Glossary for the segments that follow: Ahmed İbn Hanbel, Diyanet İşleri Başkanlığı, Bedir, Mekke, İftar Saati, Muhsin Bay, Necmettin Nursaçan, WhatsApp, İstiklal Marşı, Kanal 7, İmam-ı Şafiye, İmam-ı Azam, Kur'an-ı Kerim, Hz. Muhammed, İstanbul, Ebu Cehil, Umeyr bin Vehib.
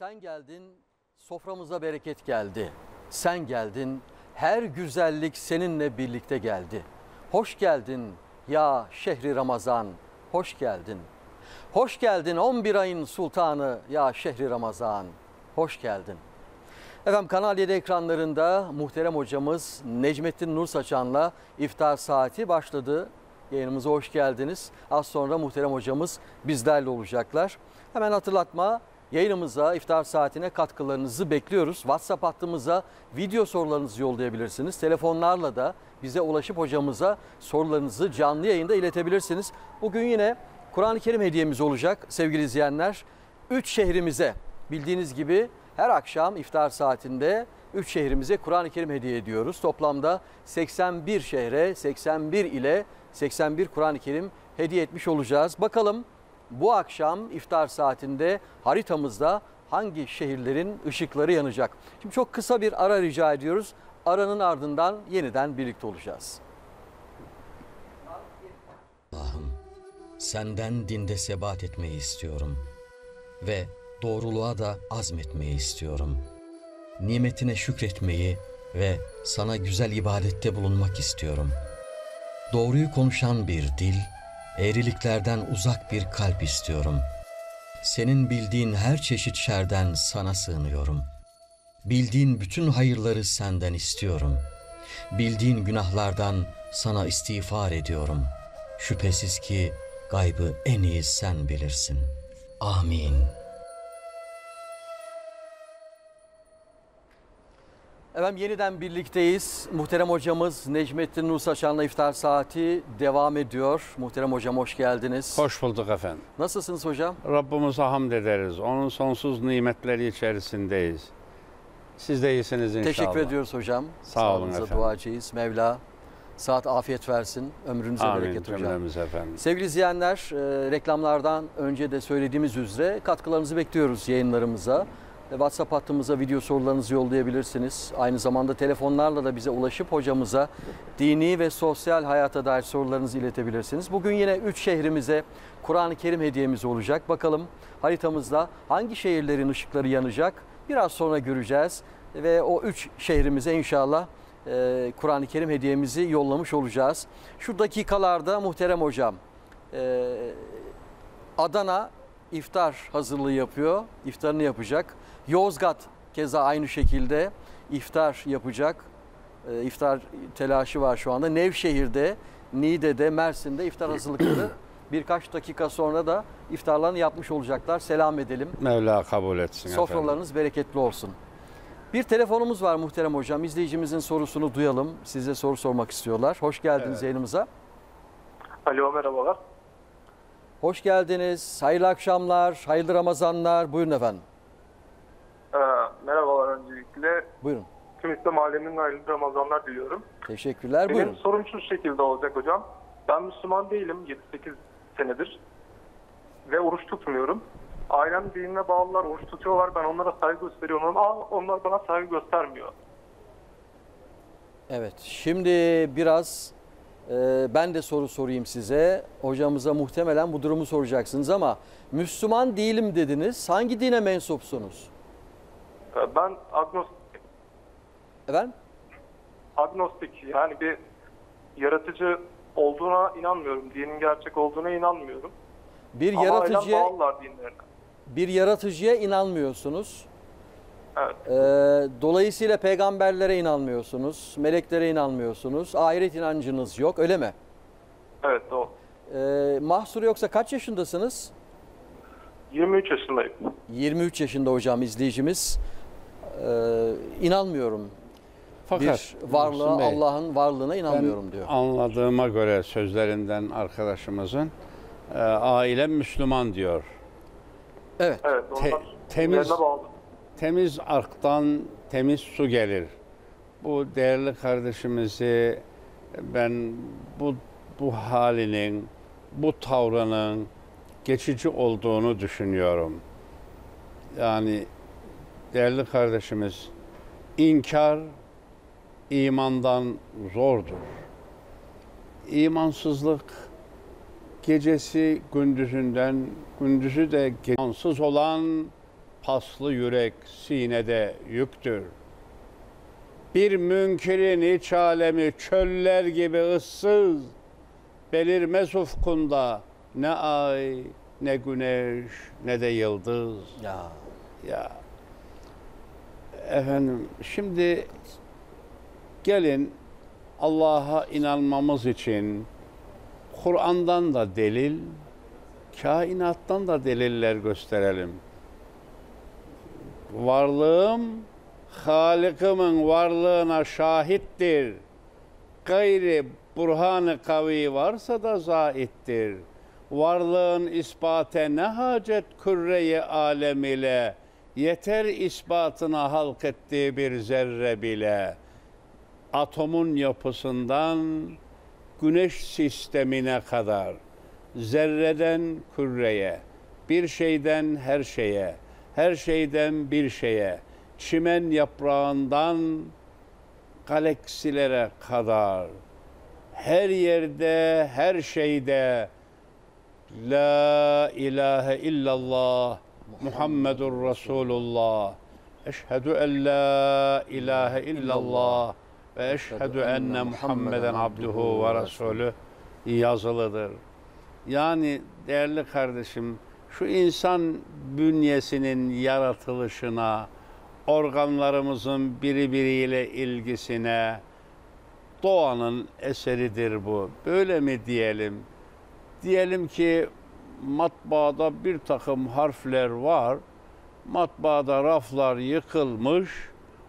Sen geldin, soframıza bereket geldi. Sen geldin, her güzellik seninle birlikte geldi. Hoş geldin ya şehri Ramazan, hoş geldin. Hoş geldin 11 ayın sultanı ya şehri Ramazan, hoş geldin. Efendim Kanal 7 ekranlarında muhterem hocamız Necmettin Nursaçan'la iftar saati başladı. Yayınımıza hoş geldiniz. Az sonra muhterem hocamız bizlerle olacaklar. Hemen hatırlatma, yayınımıza, iftar saatine katkılarınızı bekliyoruz. WhatsApp hattımıza video sorularınızı yollayabilirsiniz. Telefonlarla da bize ulaşıp hocamıza sorularınızı canlı yayında iletebilirsiniz. Bugün yine Kur'an-ı Kerim hediyemiz olacak sevgili izleyenler. 3 şehrimize, bildiğiniz gibi her akşam iftar saatinde 3 şehrimize Kur'an-ı Kerim hediye ediyoruz. Toplamda 81 şehre, 81 ile 81 Kur'an-ı Kerim hediye etmiş olacağız. Bakalım bu akşam iftar saatinde haritamızda hangi şehirlerin ışıkları yanacak? Şimdi çok kısa bir ara rica ediyoruz. Aranın ardından yeniden birlikte olacağız. Allah'ım, senden dinde sebat etmeyi istiyorum ve doğruluğa da azmetmeyi istiyorum. Nimetine şükretmeyi ve sana güzel ibadette bulunmak istiyorum. Doğruyu konuşan bir dil, eğriliklerden uzak bir kalp istiyorum. Senin bildiğin her çeşit şerden sana sığınıyorum. Bildiğin bütün hayırları senden istiyorum. Bildiğin günahlardan sana istiğfar ediyorum. Şüphesiz ki gaybı en iyi sen bilirsin. Amin. Efendim yeniden birlikteyiz. Muhterem hocamız Necmettin Nursaçan'la iftar saati devam ediyor. Muhterem hocam hoş geldiniz. Hoş bulduk efendim. Nasılsınız hocam? Rabbimize hamd ederiz. Onun sonsuz nimetleri içerisindeyiz. Siz de iyisiniz inşallah. Teşekkür ediyoruz hocam. Sağ olun efendim. Duacıyız. Mevla saat afiyet versin. Ömrünüze amin, bereket hocam. Efendim. Sevgili izleyenler, reklamlardan önce de söylediğimiz üzere katkılarınızı bekliyoruz yayınlarımıza. WhatsApp hattımıza video sorularınızı yollayabilirsiniz. Aynı zamanda telefonlarla da bize ulaşıp hocamıza dini ve sosyal hayata dair sorularınızı iletebilirsiniz. Bugün yine 3 şehrimize Kur'an-ı Kerim hediyemiz olacak. Bakalım haritamızda hangi şehirlerin ışıkları yanacak? Biraz sonra göreceğiz ve o 3 şehrimize inşallah Kur'an-ı Kerim hediyemizi yollamış olacağız. Şu dakikalarda muhterem hocam Adana iftar hazırlığı yapıyor, iftarını yapacak. Yozgat keza aynı şekilde iftar yapacak. İftar telaşı var şu anda. Nevşehir'de, Niğde'de, Mersin'de iftar hazırlıkları birkaç dakika sonra da iftarlarını yapmış olacaklar. Selam edelim. Mevla kabul etsin. Sofralarınız bereketli olsun. Bir telefonumuz var muhterem hocam. İzleyicimizin sorusunu duyalım. Size soru sormak istiyorlar. Hoş geldiniz yayınımıza. Alo, merhabalar. Hoş geldiniz. Hayırlı akşamlar, hayırlı Ramazanlar. Buyurun efendim. Merhabalar öncelikle. Buyurun. Tüm İslam aleminin hayırlı Ramazanlar diliyorum. Teşekkürler. Benim buyurun. Sorum şu şekilde olacak hocam. Ben Müslüman değilim 7-8 senedir ve oruç tutmuyorum. Ailem dinine bağlılar, oruç tutuyorlar. Ben onlara saygı gösteriyorum ama onlar bana saygı göstermiyor. Evet, şimdi biraz ben de soru sorayım size. Hocamıza muhtemelen bu durumu soracaksınız ama Müslüman değilim dediniz. Hangi dine mensupsunuz? Ben agnostik. Efendim? Agnostik, yani bir yaratıcı olduğuna inanmıyorum. Dinin gerçek olduğuna inanmıyorum. Bir yaratıcıya inanmıyorsunuz. Evet. Dolayısıyla peygamberlere inanmıyorsunuz, meleklere inanmıyorsunuz. Ahiret inancınız yok, öyle mi? Evet, doğru. Mahsuru yoksa kaç yaşındasınız? 23 yaşındayım. 23 yaşında hocam izleyicimiz. İnanmıyorum. Fakat bir varlığa, Allah'ın varlığına inanmıyorum diyor. Anladığıma göre sözlerinden arkadaşımızın ailem Müslüman diyor. Evet. Evet, temiz arktan temiz su gelir. Bu değerli kardeşimizi ben bu halinin, bu tavrının geçici olduğunu düşünüyorum. Yani değerli kardeşimiz, inkar imandan zordur. İmansızlık gecesi gündüzünden, gündüzü de imansız olan paslı yürek sinede yüktür. Bir münkirin iç alemi çöller gibi ıssız, belirmez ufkunda ne ay, ne güneş, ne de yıldız. Ya. Efendim, şimdi gelin Allah'a inanmamız için Kur'an'dan da delil, kainattan da deliller gösterelim. Varlığım, Halik'imin varlığına şahittir. Gayri burhan-ı kavi varsa da zaittir. Varlığın ispate ne hacet kürre-i alem ile, yeter ispatına halk ettiği bir zerre bile. Atomun yapısından güneş sistemine kadar, zerreden küreye, bir şeyden her şeye, her şeyden bir şeye, çimen yaprağından galaksilere kadar, her yerde, her şeyde La ilahe illallah Muhammedur Resulullah, eşhedü en la ilahe illallah ve eşhedü enne Muhammeden abduhu ve resulü yazılıdır. Yani değerli kardeşim, şu insan bünyesinin yaratılışına, organlarımızın birbiriyle ilgisine, doğanın eseridir bu. Böyle mi diyelim? Diyelim ki matbaada bir takım harfler var, matbaada raflar yıkılmış,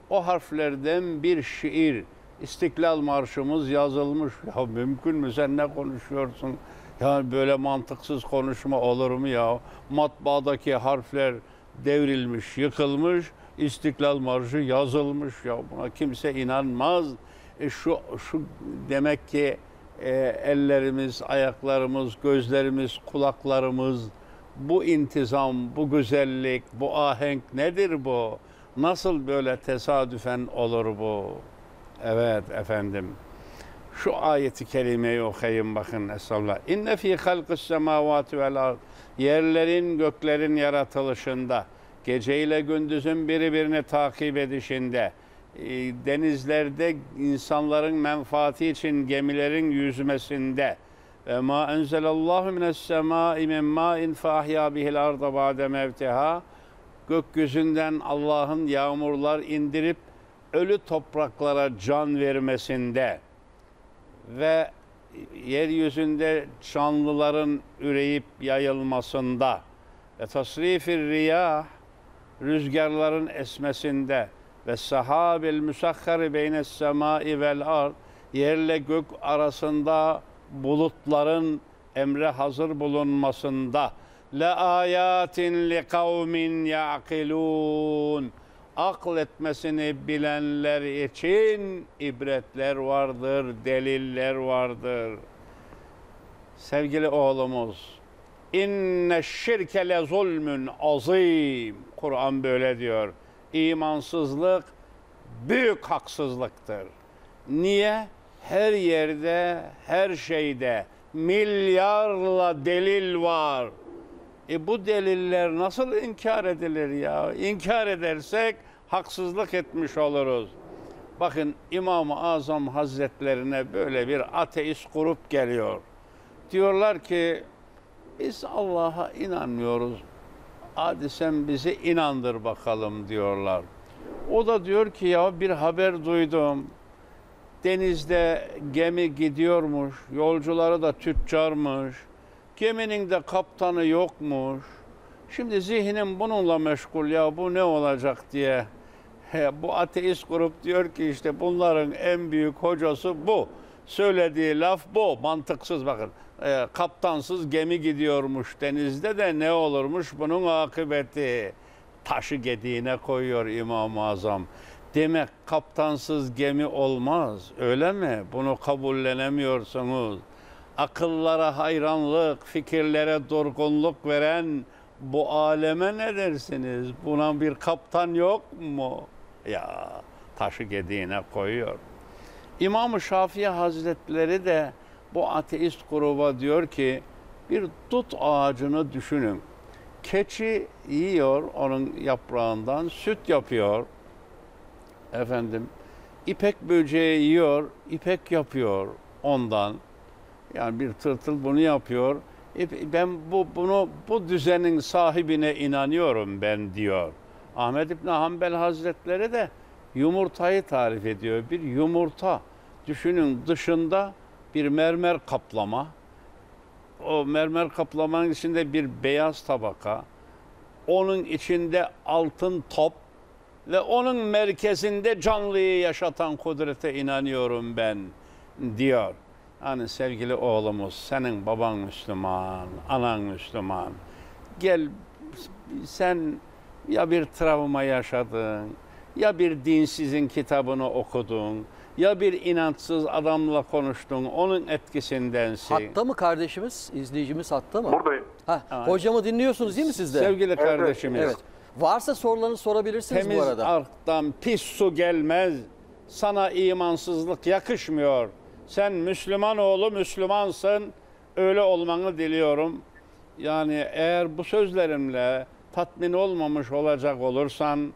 o harflerden bir şiir, İstiklal Marşımız yazılmış. Ya mümkün mü? Sen ne konuşuyorsun? Yani böyle mantıksız konuşma olur mu ya? Matbaadaki harfler devrilmiş, yıkılmış, İstiklal Marşı yazılmış. Ya buna kimse inanmaz. Şu demek ki ellerimiz, ayaklarımız, gözlerimiz, kulaklarımız, bu intizam, bu güzellik, bu ahenk nedir bu? Nasıl böyle tesadüfen olur bu? Evet efendim. Şu ayeti kerimeyi okuyayım bakın. Estağfurullah. İnne fî halkı's semâvâti vel ard. Yerlerin, göklerin yaratılışında, geceyle gündüzün birbirini takip edişinde, denizlerde insanların menfaati için gemilerin yüzmesinde ve ma enzelallahu mines semâi min mâin fâhya bihil arda ba'de mevtiha, gökyüzünden Allah'ın yağmurlar indirip ölü topraklara can vermesinde ve yeryüzünde canlıların üreyip yayılmasında ve tasrifir riyah, rüzgarların esmesinde ve sahabil müsakhari beynes semai vel ard, yerle gök arasında bulutların emre hazır bulunmasında le ayatin li kavmin yaqilun, akletmesini bilenler için ibretler vardır, deliller vardır. Sevgili oğlumuz, inne şirke le zulmün azim. Kur'an böyle diyor. İmansızlık büyük haksızlıktır. Niye? Her yerde, her şeyde milyarla delil var. Bu deliller nasıl inkar edilir ya? İnkar edersek haksızlık etmiş oluruz. Bakın İmam-ı Azam Hazretlerine böyle bir ateist grup geliyor. Diyorlar ki biz Allah'a inanmıyoruz. Hadi sen bizi inandır bakalım diyorlar. O da diyor ki ya bir haber duydum. Denizde gemi gidiyormuş. Yolcuları da tüccarmış. Geminin de kaptanı yokmuş. Şimdi zihnim bununla meşgul, ya bu ne olacak diye. Bu ateist grup diyor ki işte bunların en büyük hocası bu. Söylediği laf bu. Mantıksız bakın. Kaptansız gemi gidiyormuş denizde de ne olurmuş bunun akıbeti? Taşı gediğine koyuyor İmam-ı Azam. Demek kaptansız gemi olmaz, öyle mi? Bunu kabullenemiyorsunuz. Akıllara hayranlık, fikirlere durgunluk veren bu aleme ne dersiniz? Buna bir kaptan yok mu? Ya taşı gediğine koyuyor. İmam-ı Şafiye Hazretleri de bu ateist gruba diyor ki bir dut ağacını düşünün. Keçi yiyor onun yaprağından, süt yapıyor. Efendim, ipek böceği yiyor, ipek yapıyor ondan. Yani bir tırtıl bunu yapıyor. Ben bu düzenin sahibine inanıyorum ben diyor. Ahmed İbn Hanbel Hazretleri de yumurtayı tarif ediyor. Bir yumurta, düşünün, dışında bir mermer kaplama. O mermer kaplamanın içinde bir beyaz tabaka, onun içinde altın top ve onun merkezinde canlıyı yaşatan kudrete inanıyorum ben diyor. Hani sevgili oğlumuz, senin baban Müslüman, anan Müslüman. Gel, sen ya bir travma yaşadın, ya bir dinsizin kitabını okudun, ya bir inançsız adamla konuştun, onun etkisindensin. Hatta mı kardeşimiz, izleyicimiz hatta mı? Buradayım. Ha, hocamı dinliyorsunuz değil mi siz de? Sevgili kardeşimiz. Evet. Varsa sorularını sorabilirsiniz bu arada. Temiz arktan pis su gelmez, sana imansızlık yakışmıyor. Sen Müslüman oğlu Müslümansın, öyle olmanı diliyorum. Yani eğer bu sözlerimle tatmin olmamış olacak olursan,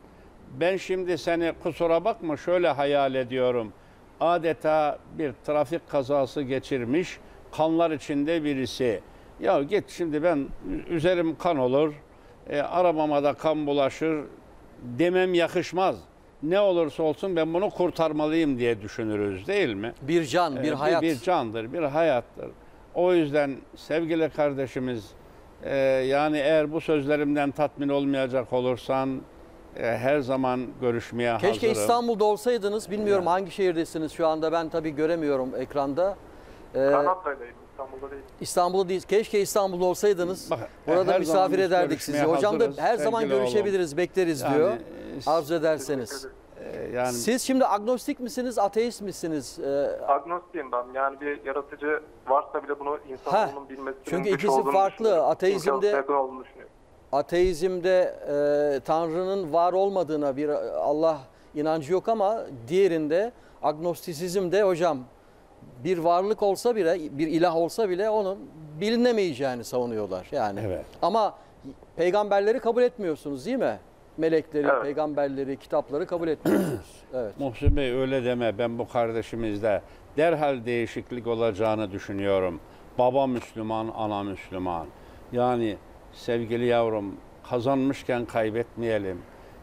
ben şimdi seni, kusura bakma, şöyle hayal ediyorum. Adeta bir trafik kazası geçirmiş, kanlar içinde birisi. Ya git şimdi, ben üzerim kan olur, arabama da kan bulaşır demem yakışmaz. Ne olursa olsun ben bunu kurtarmalıyım diye düşünürüz değil mi? Bir can, bir hayat. Bir candır, bir hayattır. O yüzden sevgili kardeşimiz, yani eğer bu sözlerimden tatmin olmayacak olursan, her zaman görüşmeye hazırım. Keşke İstanbul'da olsaydınız. Bilmiyorum yani hangi şehirdesiniz şu anda. Ben tabii göremiyorum ekranda. Kanatya'dayım. İstanbul'da değil. İstanbul'da değil. Keşke İstanbul'da olsaydınız. Bak, burada misafir ederdik sizi. Hocam da her zaman görüşebiliriz, oğlum, bekleriz diyor. Yani, arzu ederseniz. Yani, siz şimdi agnostik misiniz, ateist misiniz? Agnostiyim ben. Yani bir yaratıcı varsa bile bunu insanlığının bilmesi. Çünkü ikisi farklı. Ateizmde... Ateizmde Tanrı'nın var olmadığına bir Allah inancı yok, ama diğerinde, agnostisizmde hocam bir varlık olsa bile, bir ilah olsa bile onun bilinemeyeceğini savunuyorlar. Yani. Evet. Ama peygamberleri kabul etmiyorsunuz değil mi? Melekleri, evet, peygamberleri, kitapları kabul etmiyorsunuz. Evet. Muhsin Bey, öyle deme, ben bu kardeşimizde derhal değişiklik olacağını düşünüyorum. Baba Müslüman, ana Müslüman. Yani... Sevgili yavrum, kazanmışken kaybetmeyelim.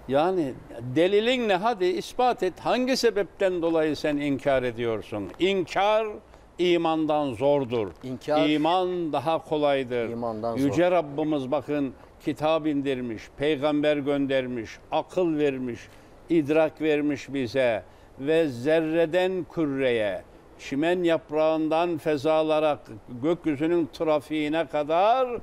Yani delilin ne, hadi ispat et. Hangi sebepten dolayı sen inkar ediyorsun? İnkar imandan zordur. İnkar, İman daha kolaydır. Yüce zor. Rabbimiz bakın, kitap indirmiş, peygamber göndermiş, akıl vermiş, idrak vermiş bize. Ve zerreden küreye, çimen yaprağından fezalara, gökyüzünün trafiğine kadar...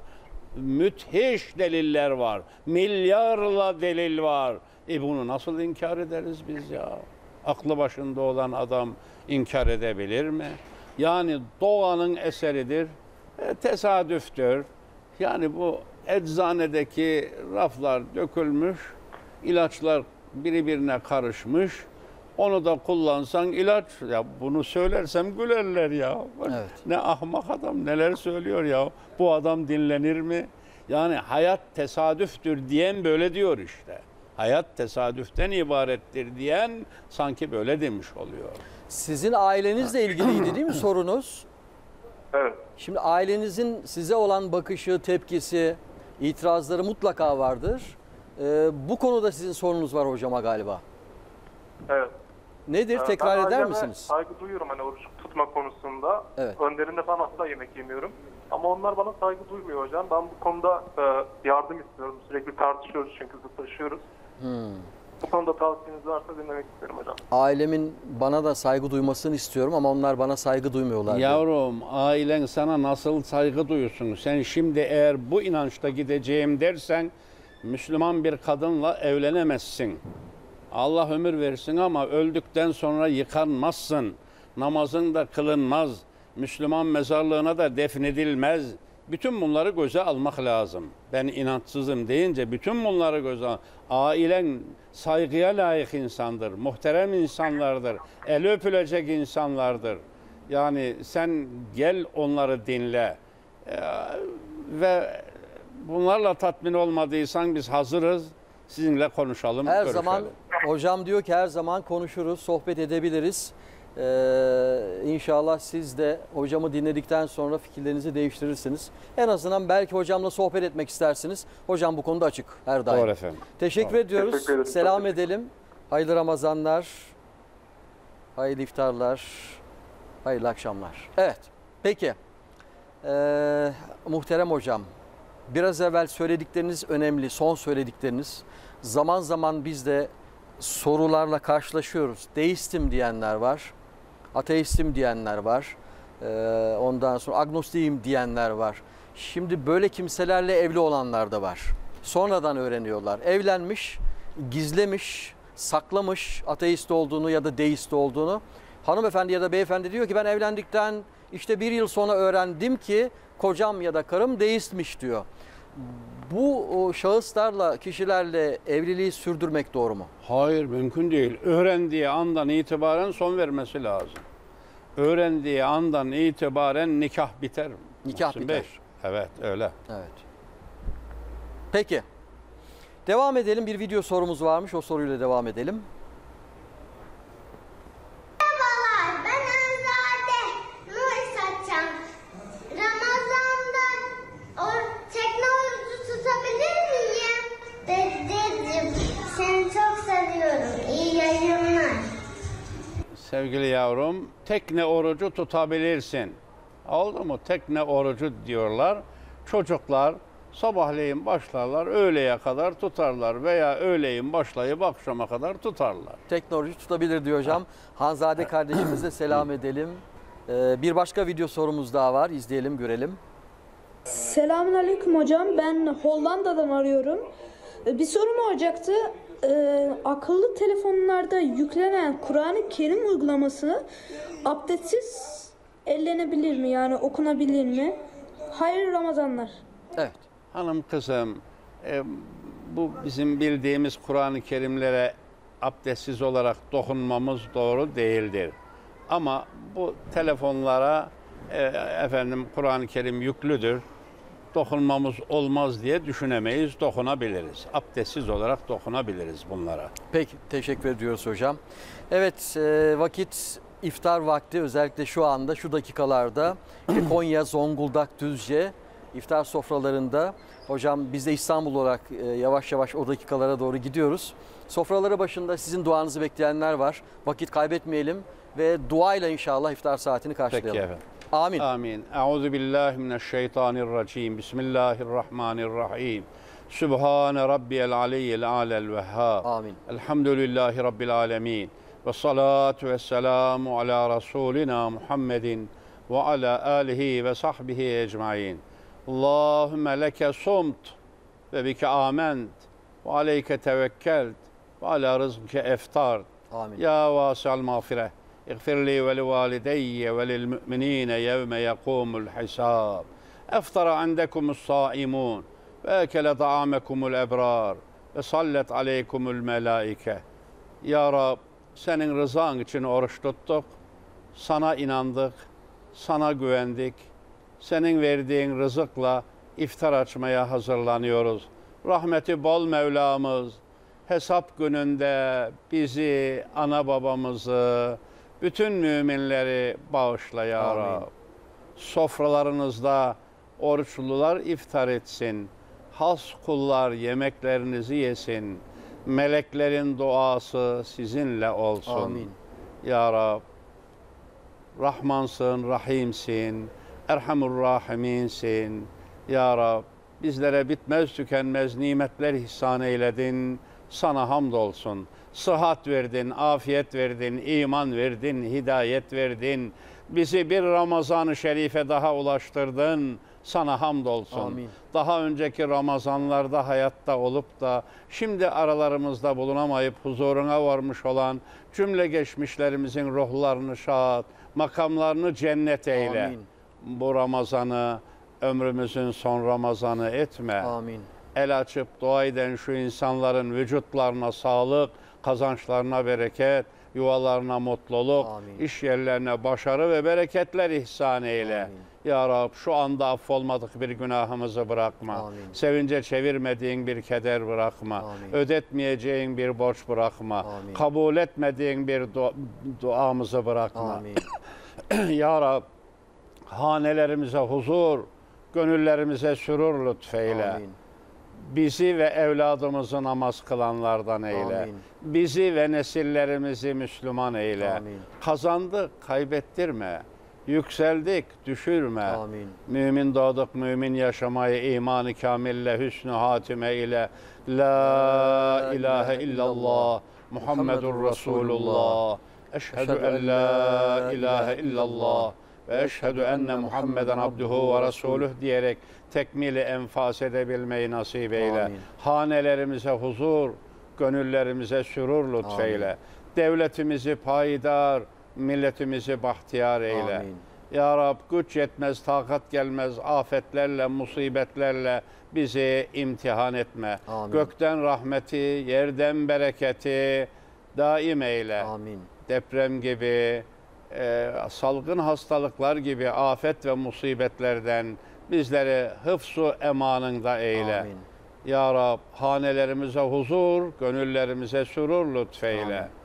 Müthiş deliller var. Milyarla delil var. Bunu nasıl inkar ederiz biz ya? Aklı başında olan adam inkar edebilir mi? Yani doğanın eseridir. Tesadüftür. Yani bu eczanedeki raflar dökülmüş, ilaçlar birbirine karışmış. Onu da kullansan ilaç. Ya bunu söylersem gülerler ya. Evet. Ne ahmak adam, neler söylüyor ya. Bu adam dinlenir mi? Yani hayat tesadüftür diyen böyle diyor işte. Hayat tesadüften ibarettir diyen sanki böyle demiş oluyor. Sizin ailenizle ilgiliydi değil mi sorunuz? Evet. Şimdi ailenizin size olan bakışı, tepkisi, itirazları mutlaka vardır. Bu konuda sizin sorunuz var hocama galiba. Evet. Nedir? Tekrar eder misiniz? Saygı duyuyorum hani oruç tutma konusunda. Evet. Önlerinde ben asla yemek yemiyorum. Ama onlar bana saygı duymuyor hocam. Ben bu konuda yardım istiyorum. Sürekli tartışıyoruz çünkü zıtlaşıyoruz. Bu konuda tavsiyeniz varsa dinlemek isterim hocam. Ailemin bana da saygı duymasını istiyorum ama onlar bana saygı duymuyorlar. Yavrum, ailen sana nasıl saygı duyuyorsun? Sen şimdi eğer bu inançta gideceğim dersen Müslüman bir kadınla evlenemezsin. Allah ömür versin ama öldükten sonra yıkanmazsın. Namazın da kılınmaz. Müslüman mezarlığına da defnedilmez. Bütün bunları göze almak lazım. Ben inançsızım deyince bütün bunları göze al. Ailen saygıya layık insandır. Muhterem insanlardır. El öpülecek insanlardır. Yani sen gel onları dinle. Ve bunlarla tatmin olmadıysan biz hazırız. Sizinle konuşalım. Her görüşelim. Zaman hocam diyor ki her zaman konuşuruz, sohbet edebiliriz. İnşallah siz de hocamı dinledikten sonra fikirlerinizi değiştirirsiniz. En azından belki hocamla sohbet etmek istersiniz. Hocam bu konuda açık her daim. Doğru efendim. Teşekkür Doğru. ediyoruz. Teşekkür ederim. Selam edelim. Hayırlı Ramazanlar, hayırlı iftarlar, hayırlı akşamlar. Evet, peki. Muhterem hocam, biraz evvel söyledikleriniz önemli, son söyledikleriniz. Zaman zaman biz de sorularla karşılaşıyoruz. Deistim diyenler var, ateistim diyenler var, ondan sonra agnostiyim diyenler var. Şimdi böyle kimselerle evli olanlar da var. Sonradan öğreniyorlar. Evlenmiş, gizlemiş, saklamış ateist olduğunu ya da deist olduğunu. Hanımefendi ya da beyefendi diyor ki ben evlendikten işte 1 yıl sonra öğrendim ki kocam ya da karım deistmiş diyor. Bu şahıslarla, kişilerle evliliği sürdürmek doğru mu? Hayır, mümkün değil. Öğrendiği andan itibaren son vermesi lazım. Öğrendiği andan itibaren nikah biter. Nikah Muhsin biter. Bey. Evet, öyle. Evet. Peki. Devam edelim. Bir video sorumuz varmış. O soruyla devam edelim. Sevgili yavrum, tekne orucu tutabilirsin. Oldu mu? Tekne orucu diyorlar. Çocuklar sabahleyin başlarlar, öğleye kadar tutarlar veya öğleyin başlayıp akşama kadar tutarlar. Tekne orucu tutabilir diyor hocam. Hanzade kardeşimize selam edelim. Bir başka video sorumuz daha var. İzleyelim, görelim. Selamünaleyküm hocam. Ben Hollanda'dan arıyorum. Bir sorum olacaktı. Akıllı telefonlarda yüklenen Kur'an-ı Kerim uygulaması abdestsiz ellenebilir mi? Yani okunabilir mi? Hayırlı Ramazanlar. Evet. Hanım kızım, bu bizim bildiğimiz Kur'an-ı Kerimlere abdestsiz olarak dokunmamız doğru değildir. Ama bu telefonlara efendim Kur'an-ı Kerim yüklüdür. Dokunmamız olmaz diye düşünemeyiz, dokunabiliriz. Abdestsiz olarak dokunabiliriz bunlara. Peki, teşekkür ediyoruz hocam. Evet, vakit iftar vakti, özellikle şu anda, şu dakikalarda Konya, Zonguldak, Düzce iftar sofralarında. Hocam biz de İstanbul olarak yavaş yavaş o dakikalara doğru gidiyoruz. Sofraları başında sizin duanızı bekleyenler var. Vakit kaybetmeyelim ve duayla inşallah iftar saatini karşılayalım. Peki efendim. Amin. Amin. Euzu billahi mineşşeytanirracim. Bismillahirrahmanirrahim. Sübhane rabbiyel aliyyil alel vehhab. Amin. Elhamdülillahi rabbil alemin. Ve salatu vesselamu ala rasulina Muhammedin ve ala alihi ve sahbihi ecmain. Allahümme leke sumt ve bike ament ve aleyke tevekkelt ve ala rızke eftart. Amin. Ya vasal mağfireh. اغفر لي ولوالدي وللمؤمنين يوم يقوم الحساب أفطر عندكم الصائمون وأكل طعامكم الأبرار وصلت عليكم الملائكة Ya Rab, senin rızan için oruç tuttuk, sana inandık, sana güvendik, senin verdiğin rızıkla iftar açmaya hazırlanıyoruz. Rahmeti bol Mevlamız, hesap gününde bizi, ana babamızı, bütün müminleri bağışla ya Rab. Sofralarınızda oruçlular iftar etsin. Has kullar yemeklerinizi yesin. Meleklerin duası sizinle olsun. Amin. Ya Rab, Rahmansın, Rahimsin, Erhamurrahiminsin. Ya Rab, bizlere bitmez tükenmez nimetler ihsan eyledin. Sana hamdolsun. Sıhhat verdin, afiyet verdin, iman verdin, hidayet verdin. Bizi bir Ramazan-ı Şerif'e daha ulaştırdın. Sana hamdolsun. Amin. Daha önceki Ramazanlarda hayatta olup da şimdi aralarımızda bulunamayıp huzuruna varmış olan cümle geçmişlerimizin ruhlarını şad, makamlarını cennet eyle. Amin. Bu Ramazan'ı ömrümüzün son Ramazan'ı etme. Amin. El açıp dua eden şu insanların vücutlarına sağlık, kazançlarına bereket, yuvalarına mutluluk, Amin. İş yerlerine başarı ve bereketler ihsan eyle. Amin. Ya Rab, şu anda affolmadık bir günahımızı bırakma. Amin. Sevince çevirmediğin bir keder bırakma. Amin. Ödetmeyeceğin bir borç bırakma. Amin. Kabul etmediğin bir duamızı bırakma. Amin. Ya Rab, hanelerimize huzur, gönüllerimize sürur lütfeyle. Amin. Bizi ve evladımızı namaz kılanlardan eyle. Amin. Bizi ve nesillerimizi Müslüman eyle. Amin. Kazandık, kaybettirme. Yükseldik, düşürme. Amin. Mümin doğduk, mümin yaşamayı iman-ı kamille, hüsnü hatime ile. La ilahe illallah, Muhammedur Resulullah. Eşhedü en la ilahe illallah. Ve eşhedü enne Muhammeden abduhu ve resuluh diyerek tekmili enfas edebilmeyi nasip eyle. Amin. Hanelerimize huzur, gönüllerimize sürur lütfeyle. Amin. Devletimizi payidar, milletimizi bahtiyar eyle. Amin. Ya Rab, güç yetmez, takat gelmez, afetlerle, musibetlerle bizi imtihan etme. Amin. Gökten rahmeti, yerden bereketi daim eyle. Amin. Deprem gibi, salgın hastalıklar gibi afet ve musibetlerden bizleri hıfzu emanında eyle. Amin. Ya Rab, hanelerimize huzur, gönüllerimize sürur lütfeyle. Amin.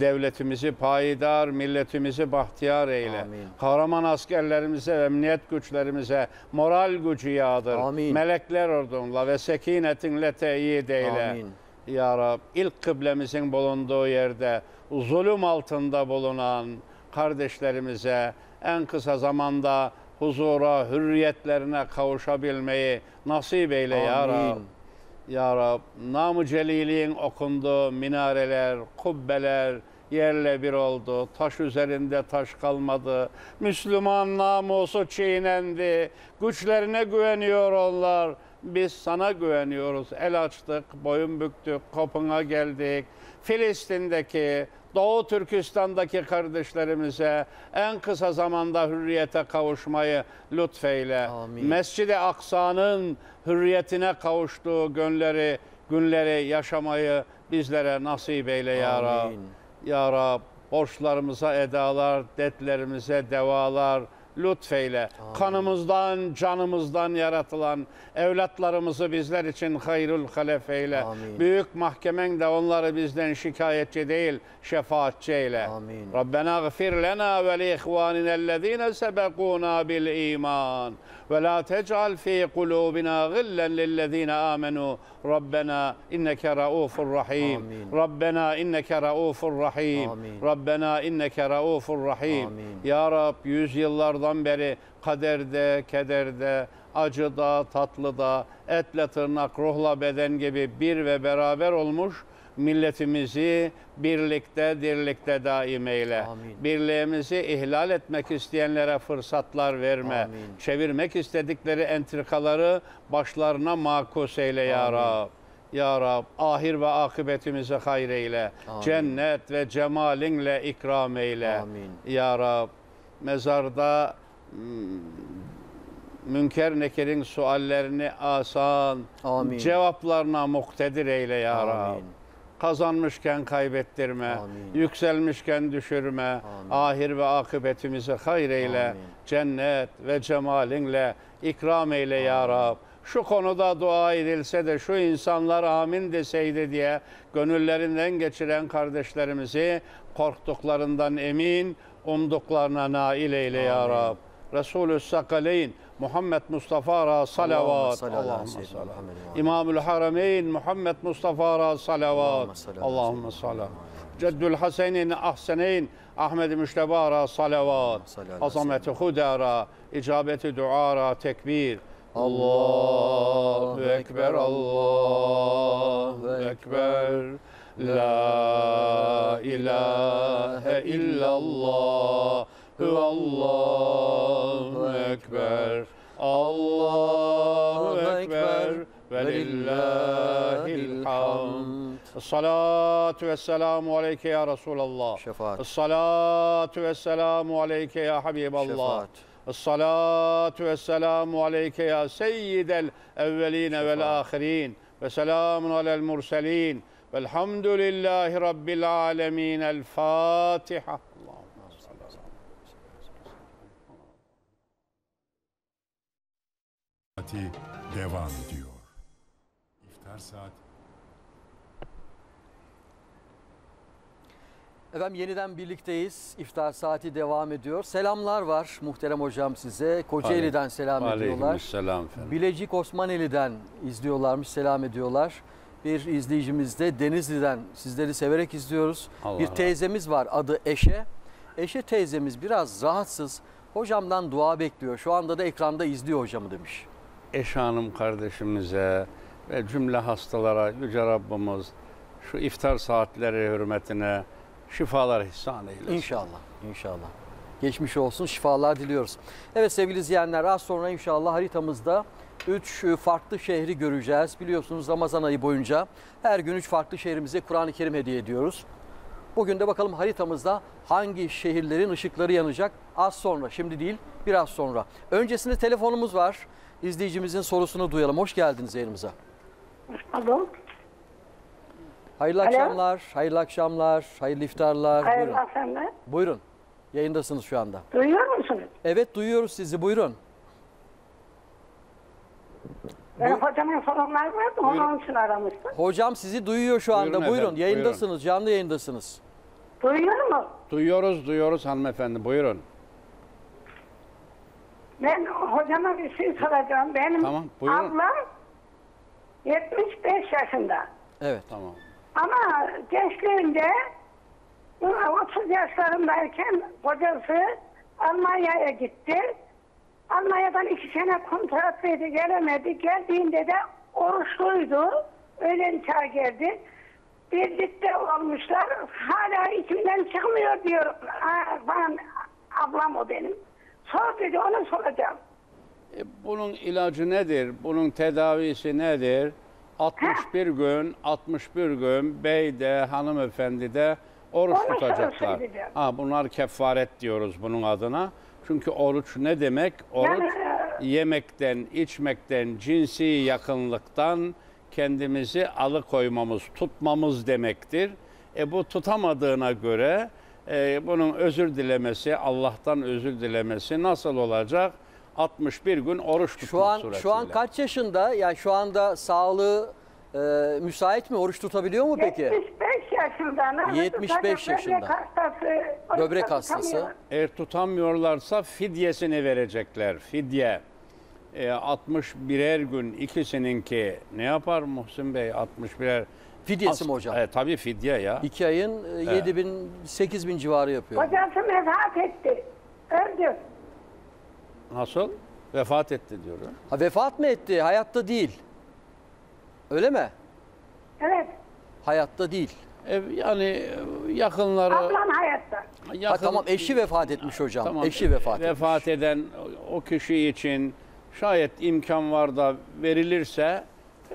Devletimizi payidar, milletimizi bahtiyar eyle. Amin. Kahraman askerlerimize ve emniyet güçlerimize moral gücü yağdır. Amin. Melekler ordunla ve sekinetinle teyit eyle. Amin. Ya Rab, ilk kıblemizin bulunduğu yerde zulüm altında bulunan kardeşlerimize en kısa zamanda huzura, hürriyetlerine kavuşabilmeyi nasip eyle. Amin. Ya Rab. Ya Rab, nam-ı celiliğin okunduğu minareler, kubbeler yerle bir oldu. Taş üzerinde taş kalmadı. Müslüman namusu çiğnendi. Güçlerine güveniyor onlar. Biz sana güveniyoruz. El açtık, boyun büktük, kapına geldik. Filistin'deki, Doğu Türkistan'daki kardeşlerimize en kısa zamanda hürriyete kavuşmayı lütfeyle. Amin. Mescid-i Aksa'nın hürriyetine kavuştuğu günleri yaşamayı bizlere nasip eyle ya Rab. Ya Rab, borçlarımıza edalar, dertlerimize devalar lütfeyle. Amin. Kanımızdan, canımızdan yaratılan evlatlarımızı bizler için hayrul halef eyle. Amin. Büyük mahkemen de onları bizden şikayetçi değil, şefaatçi eyle. Amin. Rabbena gfir lena ve li ihvaninellezine sebekuna bil iman ve la tec'al fi kulubina gillen lillezine amenu Rabbena inneke raufur rahim. Amin. Rabbena inneke raufur rahim. Amin. Rabbena inneke raufur rahim. Amin. Ya Rab, yüzyıllardan beri kaderde, kederde, acıda, tatlıda, etle tırnak, ruhla beden gibi bir ve beraber olmuş milletimizi birlikte, dirlikte daim eyle. Amin. Birliğimizi ihlal etmek isteyenlere fırsatlar verme. Amin. Çevirmek istedikleri entrikaları başlarına makus eyle. Amin. Ya Rab. Ya Rab, ahir ve akıbetimizi hayır eyle. Amin. Cennet ve cemalinle ikram eyle. Amin. Ya Rab, mezarda Münker Nekir'in suallerini asan, amin, cevaplarına muktedir eyle ya Rab. Kazanmışken kaybettirme, amin, yükselmişken düşürme, amin, ahir ve akıbetimizi hayır eyle, amin, cennet ve cemalinle ikram eyle, amin, ya Rab. Şu konuda dua edilse de şu insanlar amin deseydi diye gönüllerinden geçiren kardeşlerimizi korktuklarından emin, umduklarına nail eyle. Amin. Ya Rab. Resulü Sakaleyn Muhammed Mustafa'ra salavat. İmamül Harameyn Muhammed Mustafa'ra salavat. Allahümme salam. Ceddül Hasenin Ahseneyn Ahmed-i Müşteba'ra salavat. Azameti Huda'ra, icabeti dua'ra tekbir. Allahu Ekber, Allahu Ekber. La ilahe illallah, Allahu Ekber, Allahu Ekber, ve lillahil hamd. Salatu ve selamu aleyke ya Resulallah. Şefaat. Salatu ve selamu aleyke ya Habiballah. Salatu ve selamu aleyke ya Seyyidel evveline vel ahirin. Ve selamun alel murselin. والحمد لله رب العالمين الفاتحة. saati devam ediyor. İftar saati. Efendim yeniden birlikteyiz. İftar saati devam ediyor. Selamlar var muhterem hocam size. Kocaeli'den selam ediyorlar. Selam Bilecik Osmaneli'den izliyorlarmış, selam ediyorlar. Bir izleyicimiz de Denizli'den, sizleri severek izliyoruz. Bir teyzemiz var adı Eşe. Eşe teyzemiz biraz rahatsız. Hocamdan dua bekliyor. Şu anda da ekranda izliyor hocamı demiş. Eşe Hanım kardeşimize ve cümle hastalara Yüce Rabbimiz şu iftar saatleri hürmetine şifalar ihsan eylesin. İnşallah, inşallah. Geçmiş olsun, şifalar diliyoruz. Evet sevgili izleyenler, az sonra inşallah haritamızda 3 farklı şehri göreceğiz. Biliyorsunuz Ramazan ayı boyunca her gün 3 farklı şehrimize Kur'an-ı Kerim hediye ediyoruz. Bugün de bakalım haritamızda hangi şehirlerin ışıkları yanacak? Az sonra, şimdi değil, biraz sonra. Öncesinde telefonumuz var. İzleyicimizin sorusunu duyalım. Hoş geldiniz elimize. Alo. Hayırlı akşamlar, hayırlı akşamlar, hayırlı iftarlar. Hayırlı buyurun. Akşamlar. Buyurun, yayındasınız şu anda. Duyuyor musunuz? Evet, duyuyoruz sizi, buyurun. Ben hocamın sorunları vardı, onun için aramıştım. Hocam sizi duyuyor şu anda, buyurun, efendim, yayındasınız, buyurun. Canlı yayındasınız. Duyuyor mu? Duyuyoruz, duyuyoruz hanımefendi, buyurun. Ben hocama bir şey soracağım, benim ablam 75 yaşında. Evet, tamam. Ama gençliğinde 30 yaşlarındayken kocası Almanya'ya gitti. Almanya'dan 2 sene kontrat verdi, gelemedi. Geldiğinde de oruçluydu. Öğlen çağı geldi. Birlikte olmuşlar. Hala içimden çıkmıyor diyor. Ben, ablam o benim. Sor dedi, onu soracağım. Bunun ilacı nedir? Bunun tedavisi nedir? 61 gün, 61 gün bey de hanımefendi de oruç tutacaklar. Ha, bunlar kefaret diyoruz bunun adına. Çünkü oruç ne demek? Oruç yani, yemekten, içmekten, cinsi yakınlıktan kendimizi alıkoymamız, tutmamız demektir. Bu tutamadığına göre bunun özür dilemesi, Allah'tan özür dilemesi nasıl olacak? 61 gün oruç tutmak suretiyle. Şu an kaç yaşında? Yani şu anda sağlığı müsait mi? Oruç tutabiliyor mu peki? 75 yaşında. 75 yaşında. Böbrek hastası. Böbrek hastası. Eğer tutamıyorlarsa fidyesini verecekler. Fidye. 61'er gün ikisininki ne yapar Muhsin Bey? 61'er. Fidyesi mi hocam? Tabii fidye ya. 2 ayın 7.000-8.000 civarı yapıyor. Hocası vefat etti. Öldü. Nasıl? Vefat etti diyorum. Ha, vefat mı etti? Hayatta değil. Öyle mi? Evet. Hayatta değil. Yani yakınları... Ablam hayatta. Yakın... Ha, tamam, eşi vefat etmiş hocam. Tamam, eşi vefat eden o kişi için şayet imkan var da verilirse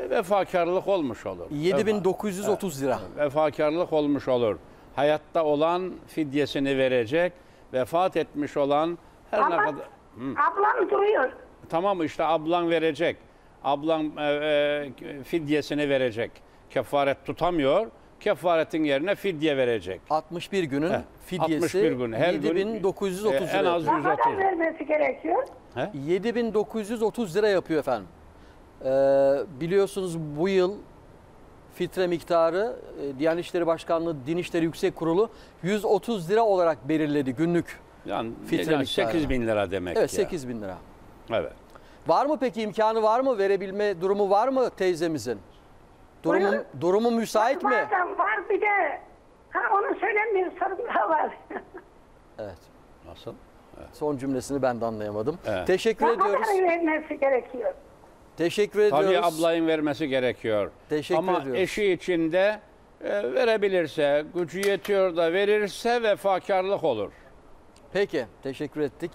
vefakarlık olmuş olur. 7.930 lira. Vefakarlık olmuş olur. Hayatta olan fidyesini verecek. Vefat etmiş olan her ne kadar... Ablam duruyor. Tamam, işte ablan verecek. Ablan fidyesini verecek. Kefaret tutamıyor. Kefaretin yerine fidye verecek. 61 günün fidyesi 61 gün. Her 7.930 lira. En az 130 lira vermesi gerekiyor. 7.930 lira yapıyor efendim. Biliyorsunuz bu yıl fitre miktarı Diyanet İşleri Başkanlığı Din İşleri Yüksek Kurulu 130 lira olarak belirledi günlük. Yani 8.000 lira demek. Evet, 8.000 lira. Evet. Var mı peki, imkanı var mı? Verebilme durumu var mı teyzemizin? Durumu müsait mi? Var, bir de onu söylemiyor, sorun da var. Evet. Nasıl? Evet. Son cümlesini ben de anlayamadım. Evet. Teşekkür ediyoruz. Ablayın vermesi gerekiyor. Teşekkür ediyoruz. Tabii ablayın vermesi gerekiyor. Teşekkür ediyoruz. Ama eşi için de verebilirse, gücü yetiyor da verirse vefakarlık olur. Peki, teşekkür ettik.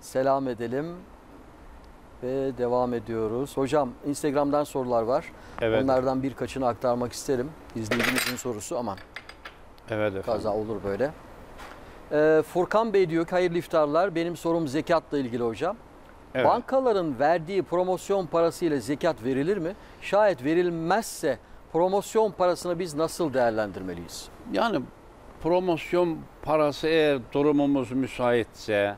Selam edelim ve devam ediyoruz. Hocam, Instagram'dan sorular var. Evet. Onlardan birkaçını aktarmak isterim. İzleyicimizin sorusu, aman. Evet efendim. Kaza olur böyle. Furkan Bey diyor ki, hayırlı iftarlar. Benim sorum zekatla ilgili hocam. Evet. Bankaların verdiği promosyon parasıyla zekat verilir mi? Şayet verilmezse promosyon parasını biz nasıl değerlendirmeliyiz? Yani... Promosyon parası eğer durumumuz müsaitse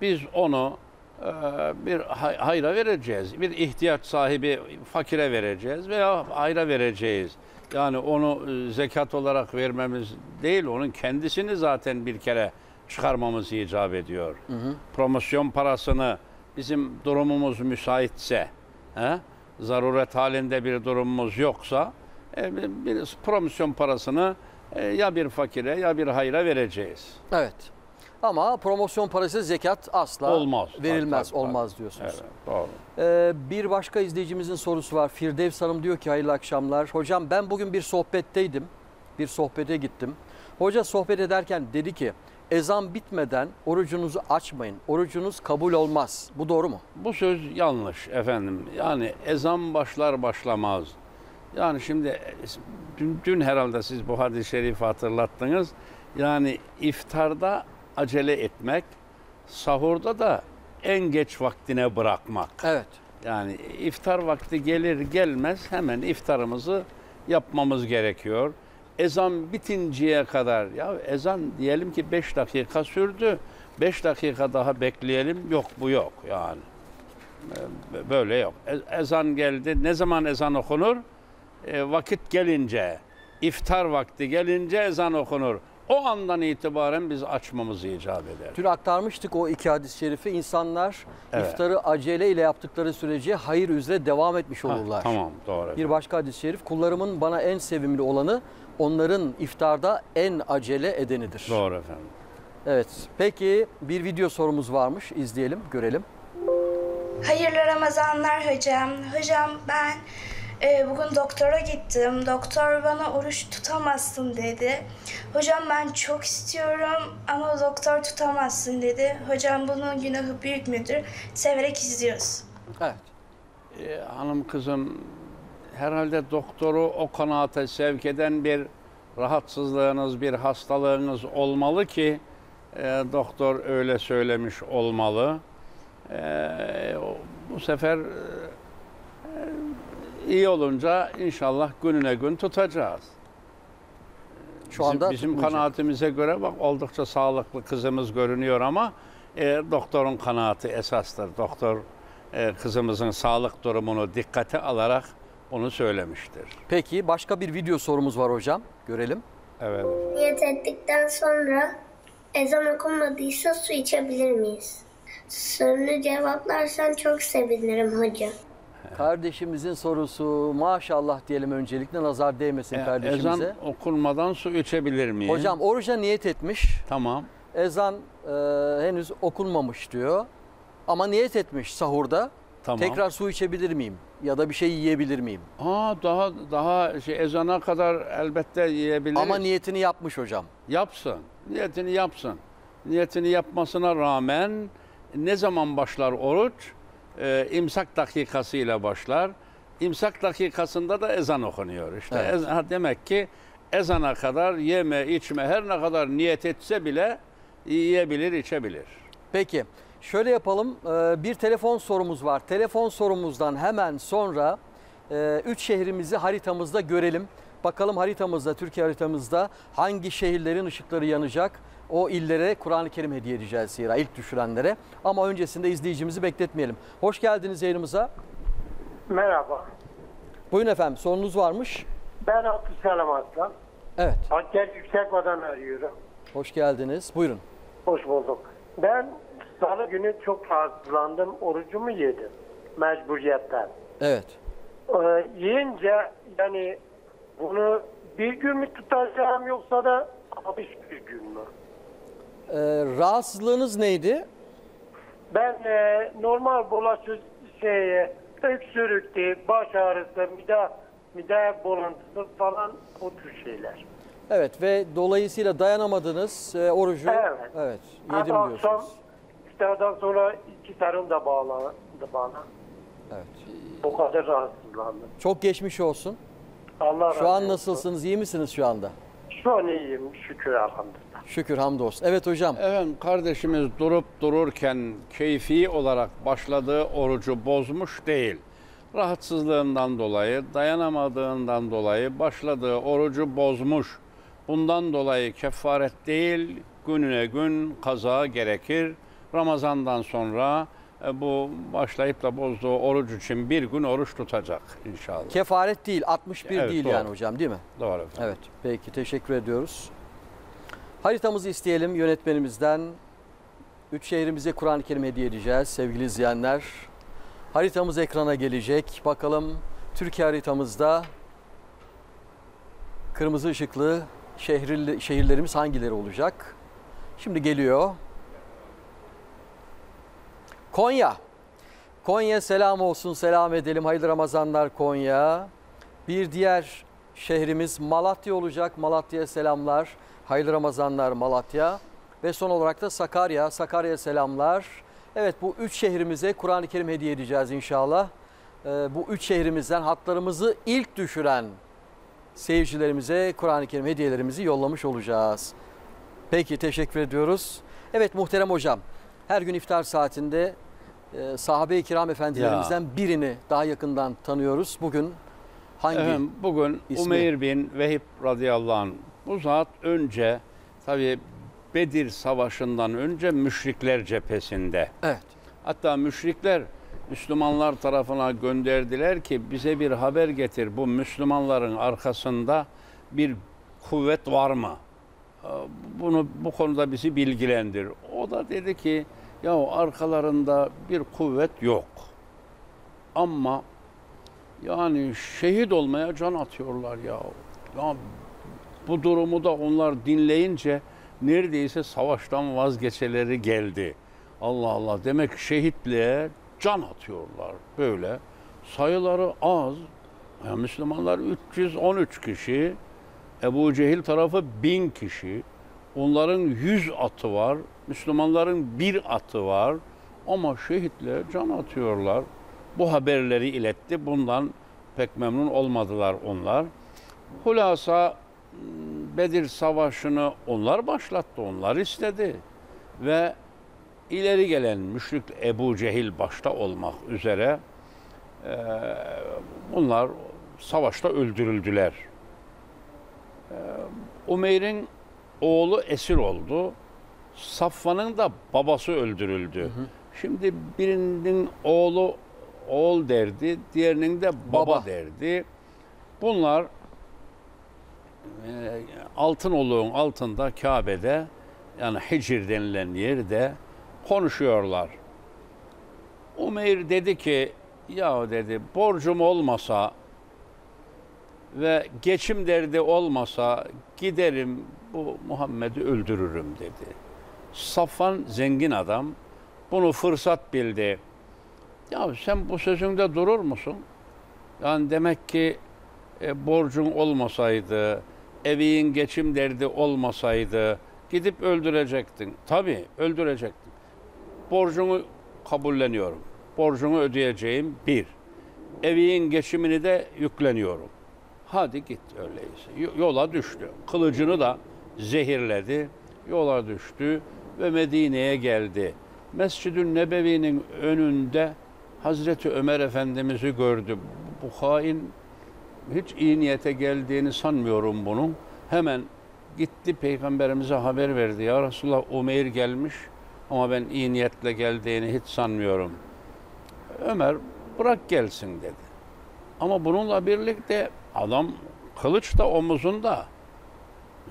biz onu bir hayra vereceğiz. Bir ihtiyaç sahibi fakire vereceğiz veya hayra vereceğiz. Yani onu zekat olarak vermemiz değil, onun kendisini zaten bir kere çıkarmamız icap ediyor. Hı hı. Promosyon parasını bizim durumumuz müsaitse, zaruret halinde bir durumumuz yoksa bir promosyon parasını ya bir fakire ya bir hayra vereceğiz. Evet. Ama promosyon parası zekat asla olmaz, verilmez, olmaz diyorsunuz. Evet, doğru. Bir başka izleyicimizin sorusu var. Firdevs Hanım diyor ki hayırlı akşamlar. Hocam ben bugün bir sohbetteydim. Bir sohbete gittim. Hoca sohbet ederken dedi ki ezan bitmeden orucunuzu açmayın. Orucunuz kabul olmaz. Bu doğru mu? Bu söz yanlış efendim. Yani ezan başlar başlamaz. Yani şimdi dün herhalde siz bu hadis-i şerifi hatırlattınız. Yani iftarda acele etmek, sahurda da en geç vaktine bırakmak. Evet. Yani iftar vakti gelir gelmez hemen iftarımızı yapmamız gerekiyor. Ezan bitinceye kadar, ya ezan diyelim ki 5 dakika sürdü, 5 dakika daha bekleyelim, yok bu yok yani. Böyle yok. Ezan geldi, ne zaman ezan okunur? Vakit gelince, iftar vakti gelince ezan okunur. O andan itibaren biz açmamızı icap eder. Dün aktarmıştık o iki hadis-i şerifi. İnsanlar evet, iftarı aceleyle yaptıkları sürece hayır üzere devam etmiş olurlar. Ha, tamam, doğru. Bir başka hadis-i şerif, kullarımın bana en sevimli olanı onların iftarda en acele edenidir. Doğru efendim. Evet, peki bir video sorumuz varmış. İzleyelim, görelim. Hayırlı Ramazanlar hocam. Hocam ben bugün doktora gittim. Doktor bana oruç tutamazsın dedi. Hocam ben çok istiyorum ama doktor tutamazsın dedi. Hocam bunun günahı büyük müdür? Severek izliyoruz. Evet. Hanım kızım herhalde doktoru o kanaate sevk eden bir rahatsızlığınız, bir hastalığınız olmalı ki doktor öyle söylemiş olmalı. Bu sefer İyi olunca inşallah gününe gün tutacağız. Şu anda bizim kanaatimize göre bak oldukça sağlıklı kızımız görünüyor ama doktorun kanaati esastır. Doktor kızımızın sağlık durumunu dikkate alarak onu söylemiştir. Peki başka bir video sorumuz var hocam. Görelim. Evet. Niyet ettikten sonra ezan okunmadıysa su içebilir miyiz? Sorunu cevaplarsan çok sevinirim hocam. Kardeşimizin sorusu, maşallah diyelim öncelikle, nazar değmesin kardeşimize. Ezan okunmadan su içebilir miyim? Hocam oruca niyet etmiş. Tamam. Ezan henüz okunmamış diyor ama niyet etmiş sahurda. Tamam. Tekrar su içebilir miyim? Ya da bir şey yiyebilir miyim? Aa, daha ezana kadar elbette yiyebiliriz. Ama niyetini yapmış hocam. Yapsın, niyetini yapsın. Niyetini yapmasına rağmen ne zaman başlar oruç? İmsak dakikasıyla başlar. İmsak dakikasında da ezan okunuyor. İşte evet. Demek ki ezana kadar yeme, içme, her ne kadar niyet etse bile yiyebilir, içebilir. Peki, şöyle yapalım. Bir telefon sorumuz var. Telefon sorumuzdan hemen sonra üç şehrimizi haritamızda görelim. Bakalım haritamızda, Türkiye haritamızda hangi şehirlerin ışıkları yanacak? O illere Kur'an-ı Kerim hediye edeceğiz Sira, ilk düşürenlere. Ama öncesinde izleyicimizi bekletmeyelim. Hoş geldiniz yayınımıza. Merhaba. Buyurun efendim, sorunuz varmış. Ben Abdülselam Aslan. Evet. Hakkari Yüksekba'dan arıyorum. Hoş geldiniz. Buyurun. Hoş bulduk. Ben salı günü çok rahatsızlandım. Orucumu yedim mecburiyetten. Evet. Yiyince yani bunu bir gün mü tutacağım yoksa da 61 gün mü? Rahatsızlığınız neydi? Ben normal bulaşıcı öksürükti, baş ağrısı, mide bulantısı falan o tür şeyler. Evet ve dolayısıyla dayanamadınız orucu. Evet. Evet, yedim diyorsunuz. Akşam iftardan sonra iki tarım da bağlandı bana. Evet. O kadar rahatsızlandım. Çok geçmiş olsun. Allah razı olsun. Şu an nasılsınız, iyi misiniz şu anda? Şu an iyiyim, şükür elhamdülillah. Şükür hamdolsun. Evet hocam. Evet, kardeşimiz durup dururken keyfi olarak başladığı orucu bozmuş değil. Rahatsızlığından dolayı, dayanamadığından dolayı başladığı orucu bozmuş. Bundan dolayı kefaret değil, gününe gün kaza gerekir. Ramazan'dan sonra bu başlayıp da bozduğu oruç için bir gün oruç tutacak inşallah. Kefaret değil, 61 evet, değil doğru. Yani hocam değil mi? Doğru efendim. Evet, peki teşekkür ediyoruz. Haritamızı isteyelim yönetmenimizden. Üç şehrimize Kur'an-ı Kerim hediye edeceğiz sevgili izleyenler. Haritamız ekrana gelecek. Bakalım Türkiye haritamızda kırmızı ışıklı şehirlerimiz hangileri olacak? Şimdi geliyor. Konya. Konya selam olsun, selam edelim. Hayırlı Ramazanlar Konya. Bir diğer şehrimiz Malatya olacak. Malatya'ya selamlar. Hayırlı Ramazanlar Malatya. Ve son olarak da Sakarya. Sakarya'ya selamlar. Evet, bu üç şehrimize Kur'an-ı Kerim hediye edeceğiz inşallah. Bu üç şehrimizden hatlarımızı ilk düşüren seyircilerimize Kur'an-ı Kerim hediyelerimizi yollamış olacağız. Peki, teşekkür ediyoruz. Evet muhterem hocam, her gün iftar saatinde sahabe-i kiram efendilerimizden birini daha yakından tanıyoruz. Bugün hangi efendim, bugün ismi? Umeyr bin Vehib radıyallahu anh. Bu zat önce tabii Bedir Savaşı'ndan önce müşrikler cephesinde. Evet. Hatta müşrikler Müslümanlar tarafına gönderdiler ki bize bir haber getir. Bu Müslümanların arkasında bir kuvvet var mı? Bunu bu konuda bizi bilgilendir. O da dedi ki ya arkalarında bir kuvvet yok. Ama yani şehit olmaya can atıyorlar ya. Ya bu durumu da onlar dinleyince neredeyse savaştan vazgeçeleri geldi. Allah Allah, demek şehitliğe can atıyorlar böyle. Sayıları az. Yani Müslümanlar 313 kişi. Ebu Cehil tarafı 1000 kişi. Onların 100 atı var. Müslümanların bir atı var. Ama şehitle can atıyorlar. Bu haberleri iletti. Bundan pek memnun olmadılar onlar. Hulasa Bedir Savaşı'nı onlar başlattı. Onlar istedi. Ve ileri gelen müşrik Ebu Cehil başta olmak üzere bunlar savaşta öldürüldüler. Umeyr'in oğlu esir oldu. Safvan'ın da babası öldürüldü. Hı hı. Şimdi birinin oğlu oğul derdi, diğerinin de baba derdi. Bunlar Altınoluk'un altında Kabe'de, yani Hicr denilen yerde konuşuyorlar. Umeyr dedi ki ya dedi borcum olmasa ve geçim derdi olmasa giderim bu Muhammed'i öldürürüm dedi. Safvan zengin adam bunu fırsat bildi. Ya sen bu sözünde durur musun? Yani demek ki borcun olmasaydı, evin geçim derdi olmasaydı gidip öldürecektin. Tabii öldürecektin. Borcunu kabulleniyorum. Borcunu ödeyeceğim bir. Evin geçimini de yükleniyorum. Hadi git öyleyse. Yola düştü. Kılıcını da zehirledi. Yola düştü ve Medine'ye geldi. Mescid-i Nebevi'nin önünde Hazreti Ömer Efendimiz'i gördü. Bu hain hiç iyi niyete geldiğini sanmıyorum bunun. Hemen gitti Peygamberimize haber verdi. Ya Resulullah Umeyr gelmiş ama ben iyi niyetle geldiğini hiç sanmıyorum. Ömer bırak gelsin dedi. Ama bununla birlikte adam kılıç da omuzunda.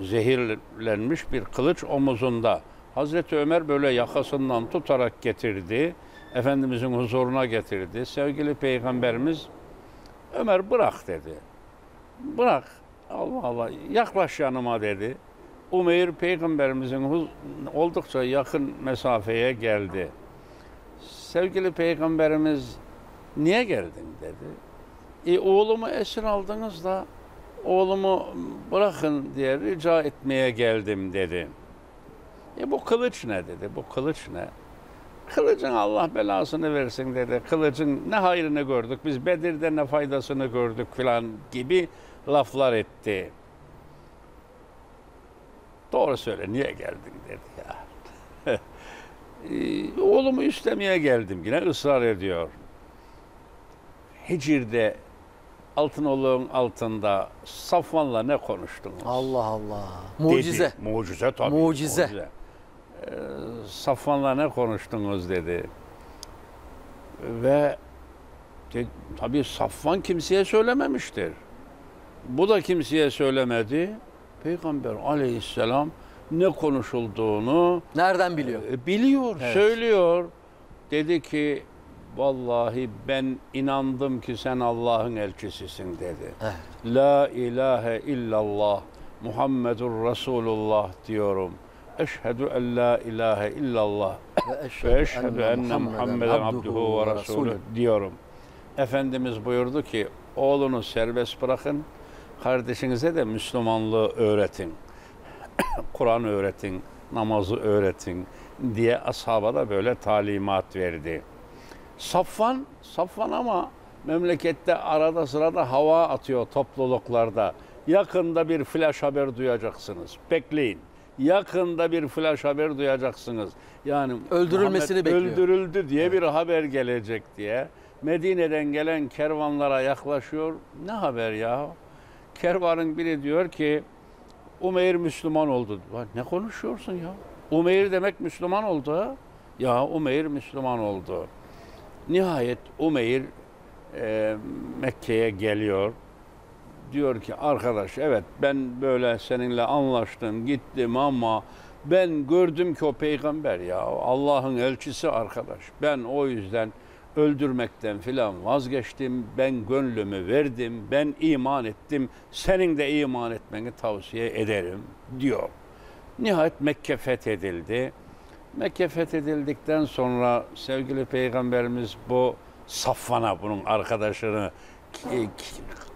Zehirlenmiş bir kılıç omuzunda. Hazreti Ömer böyle yakasından tutarak getirdi. Efendimizin huzuruna getirdi. Sevgili Peygamberimiz Ömer bırak dedi. Bırak. Allah Allah yaklaş yanıma dedi. Umeyr Peygamberimizin oldukça yakın mesafeye geldi. Sevgili Peygamberimiz niye geldin dedi. Oğlumu esir aldınız da oğlumu bırakın diye rica etmeye geldim dedi. Bu kılıç ne dedi. Bu kılıç ne? Kılıcın Allah belasını versin dedi. Kılıcın ne hayrını gördük. Biz Bedir'de ne faydasını gördük filan gibi laflar etti. Doğru söyle niye geldin dedi ya. Oğlumu istemeye geldim yine ısrar ediyor. Hicr'de Altınoluk'un altında Safvan'la ne konuştunuz? Allah Allah. Mucize. Dedi. Mucize tabii. Mucize. Safvan'la ne konuştunuz dedi. Ve tabii Safvan kimseye söylememiştir. Bu da kimseye söylemedi. Peygamber aleyhisselam ne konuşulduğunu... Nereden biliyor? Biliyor, evet. Söylüyor. Dedi ki, vallahi ben inandım ki sen Allah'ın elçisisin dedi. Evet. La ilahe illallah Muhammedur Resulullah diyorum. Eşhedü en la ilahe illallah ve eşhedü enne Muhammeden abduhu ve resulü diyorum. Efendimiz buyurdu ki, oğlunu serbest bırakın, kardeşinize de Müslümanlığı öğretin. Kur'an öğretin, namazı öğretin diye ashaba da böyle talimat verdi. Safvan ama memlekette arada sırada hava atıyor topluluklarda. Yakında bir flash haber duyacaksınız. Bekleyin. Yakında bir flash haber duyacaksınız. Yani öldürülmesini Muhammed bekliyor. Öldürüldü diye bir haber gelecek diye. Medine'den gelen kervanlara yaklaşıyor. Ne haber ya? Kervanın biri diyor ki Umeyr Müslüman oldu. Ne konuşuyorsun ya? Umeyr demek Müslüman oldu. Ya Umeyr Müslüman oldu. Nihayet Umeyr Mekke'ye geliyor. Diyor ki arkadaş evet ben böyle seninle anlaştım gittim ama ben gördüm ki o peygamber ya Allah'ın elçisi arkadaş. Ben o yüzden öldürmekten filan vazgeçtim. Ben gönlümü verdim. Ben iman ettim. Senin de iman etmeni tavsiye ederim diyor. Nihayet Mekke fethedildi. Mekke fethedildikten sonra sevgili Peygamberimiz bu Safvan'a, bunun arkadaşını,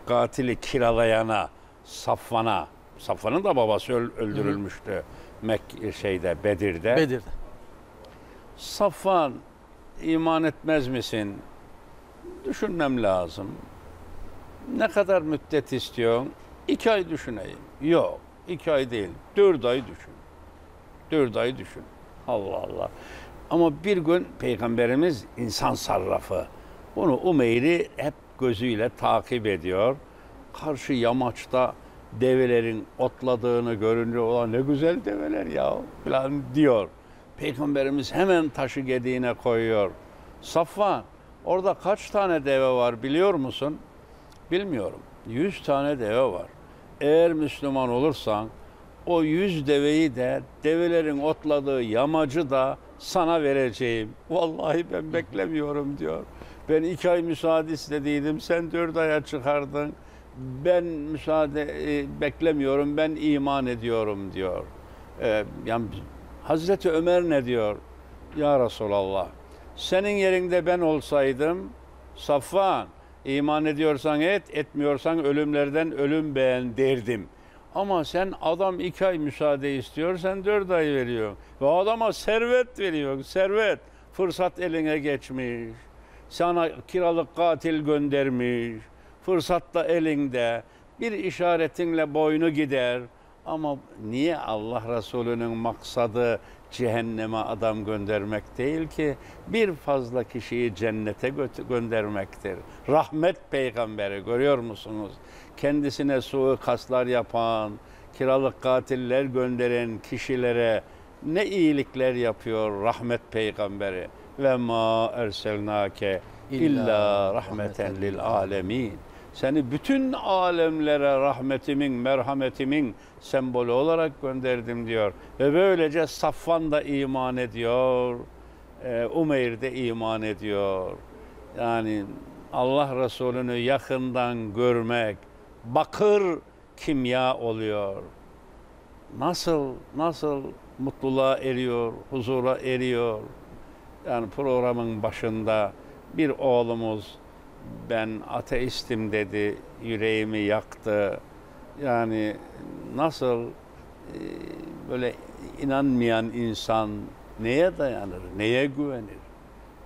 katili kiralayana, Safvan'a, Safvan'ın da babası öldürülmüştü Bedir'de. Bedir'de. Safvan, iman etmez misin? Düşünmem lazım. Ne kadar müddet istiyorsun? 2 ay düşüneyim. Yok, 2 ay değil. 4 ay düşün. 4 ay düşün. Allah Allah. Ama bir gün Peygamberimiz insan sarrafı. Bunu Umeyr'i hep gözüyle takip ediyor. Karşı yamaçta develerin otladığını görünce ulan ne güzel develer ya falan diyor. Peygamberimiz hemen taşı gediğine koyuyor. Safvan, orada kaç tane deve var biliyor musun? Bilmiyorum. 100 tane deve var. Eğer Müslüman olursan o 100 deveyi de develerin otladığı yamacı da sana vereceğim. Vallahi ben beklemiyorum diyor. Ben 2 ay müsaade istediydim. Sen 4 aya çıkardın. Ben müsaade beklemiyorum. Ben iman ediyorum diyor. Yani Hazreti Ömer ne diyor? Ya Resulallah senin yerinde ben olsaydım Safvan iman ediyorsan et, etmiyorsan ölümlerden ölüm beğen derdim. Ama sen adam 2 ay müsaade istiyor, sen 4 ay veriyorsun. Ve adama servet veriyorsun, servet. Fırsat eline geçmiş. Sana kiralık katil göndermiş. Fırsat da elinde. Bir işaretinle boynu gider. Ama niye Allah Resulü'nün maksadı cehenneme adam göndermek değil ki? Bir fazla kişiyi cennete göndermektir. Rahmet peygamberi görüyor musunuz? Kendisine suikastlar yapan, kiralık katiller gönderen kişilere ne iyilikler yapıyor rahmet peygamberi. Ve ma erselnake illa rahmeten lil alemin. Seni bütün alemlere rahmetimin, merhametimin sembolü olarak gönderdim diyor. Ve böylece Safvan da iman ediyor, Umeyr de iman ediyor. Yani Allah Resulü'nü yakından görmek, bakır kimya oluyor. Nasıl mutluluğa eriyor, huzura eriyor. Yani programın başında bir oğlumuz ben ateistim dedi, yüreğimi yaktı. Yani nasıl böyle inanmayan insan neye dayanır, neye güvenir?